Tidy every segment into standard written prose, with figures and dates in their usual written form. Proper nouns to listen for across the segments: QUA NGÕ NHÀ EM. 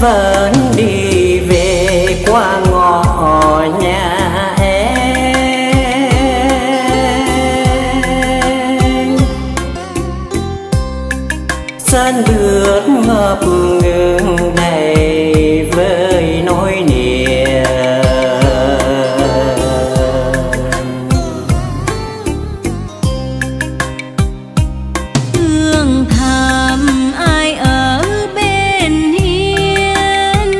vẫn đi về qua ngõ nhà em. Sân bước ngập ngừng đầy với nỗi niềm, thương thầm ai ở bên hiên,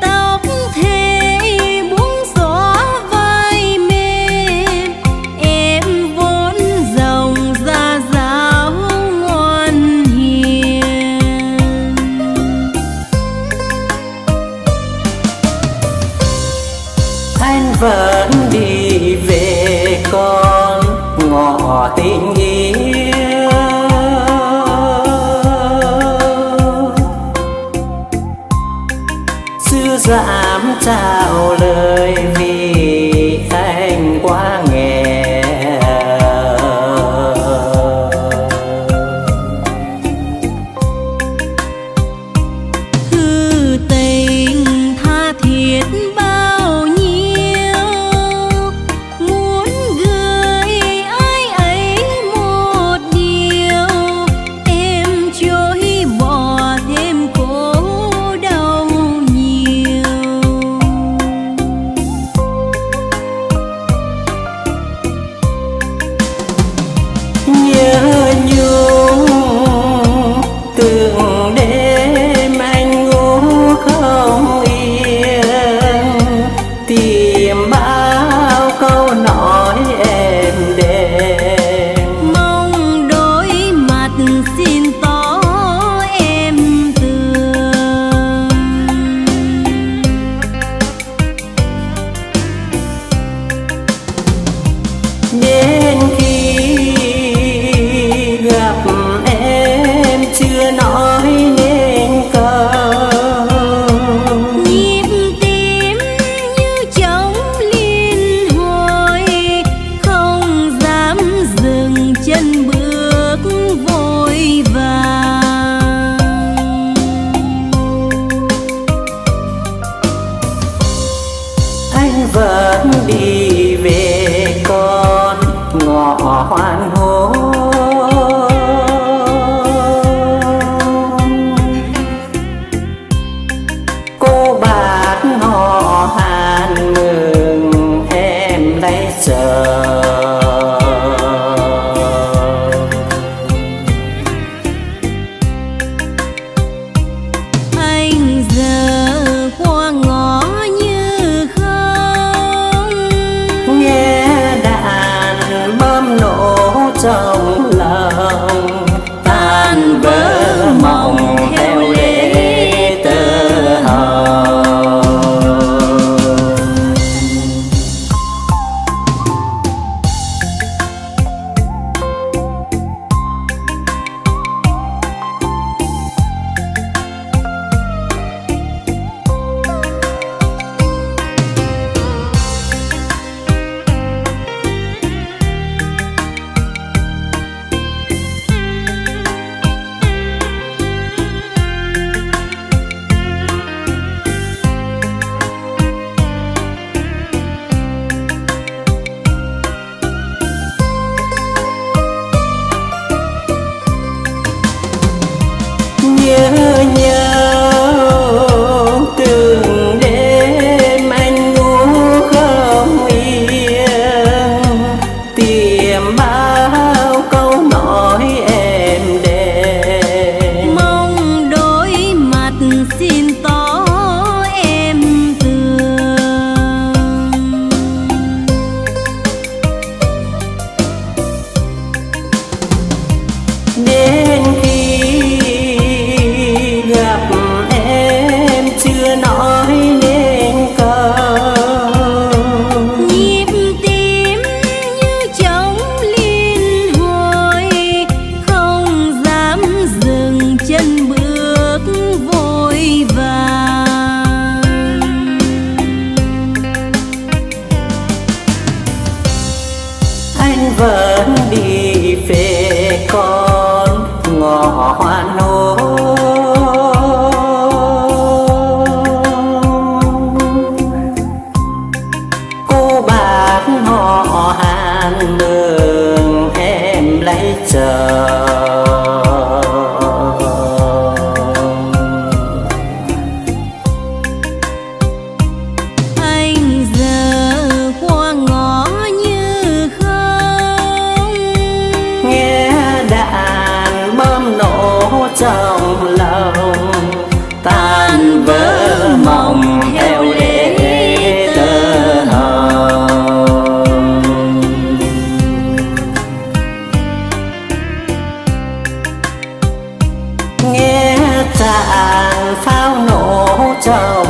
tóc thế buông gió vai mềm. Em vốn rồng ra giáo ngoan hiền, anh vẫn đi về con ngõ tình yêu. Chưa dám chào lời vì anh quá nghèo, thư tình tha thiết bao nhiêu, muốn gửi ai ấy một điều. Em chối bỏ thêm cố đau nhiều, nhớ nhung từng đêm anh ngủ không yên, tìm bao câu nói êm đềm. mong đôi mắt xin tỏ em thương, đến khi gặp em chưa nói nên câu. nhịp tim như trống liên hồi, không dám dừng chân bước vội vàng. Anh vẫn đi về con ngõ hoan hô, cô bác họ Hàn mừng em lấy chồng. Anh giờ qua ngõ như không, nghe đàn bom nổ trong lòng tan vỡ mộng theo lễ tơ hồng. Nhớ nhau từng đêm anh ngủ không yên, tìm bao câu nói êm đềm. mong đôi mắt xin tỏ em thương, đến khi gặp em chưa nói nên câu. nhịp tim như trống liên hồi, không dám dừng chân bước vội vàng. anh vẫn đi về con ngõ hoan hô, chào.